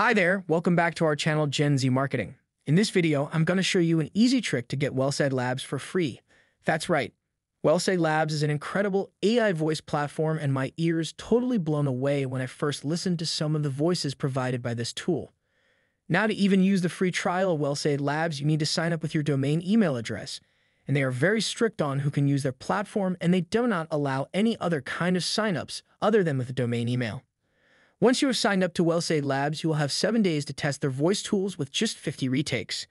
Hi there, welcome back to our channel Gen Z Marketing. In this video, I'm going to show you an easy trick to get WellSaid Labs for free. That's right, WellSaid Labs is an incredible AI voice platform, and my ears totally blown away when I first listened to some of the voices provided by this tool. Now, to even use the free trial of WellSaid Labs, you need to sign up with your domain email address, and they are very strict on who can use their platform, and they do not allow any other kind of signups other than with a domain email. Once you have signed up to WellSaid Labs, you will have 7 days to test their voice tools with just 50 retakes.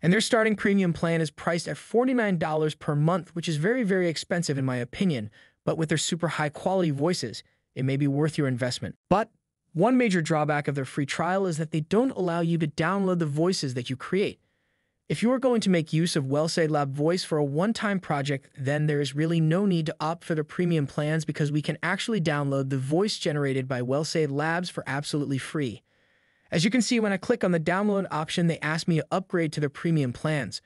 And their starting premium plan is priced at $49 per month, which is very expensive in my opinion, but with their super high-quality voices, it may be worth your investment. But one major drawback of their free trial is that they don't allow you to download the voices that you create. If you are going to make use of WellSaid Labs Voice for a one-time project, then there is really no need to opt for the premium plans because we can actually download the voice generated by WellSaid Labs for absolutely free. As you can see, when I click on the download option, they ask me to upgrade to their premium plans.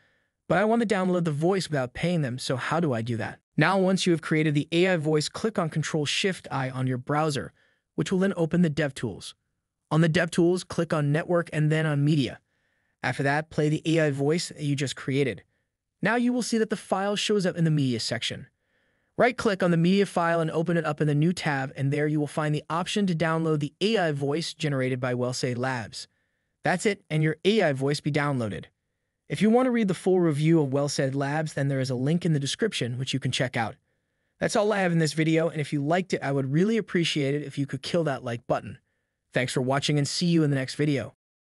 But I want to download the voice without paying them, so how do I do that? Now, once you have created the AI voice, click on Ctrl-Shift-I on your browser, which will then open the DevTools. On the DevTools, click on Network and then on Media. After that, play the AI voice that you just created. Now you will see that the file shows up in the media section. Right-click on the media file and open it up in the new tab, and there you will find the option to download the AI voice generated by WellSaid Labs. That's it, and your AI voice be downloaded. If you want to read the full review of WellSaid Labs, then there is a link in the description which you can check out. That's all I have in this video, and if you liked it, I would really appreciate it if you could kill that like button. Thanks for watching, and see you in the next video.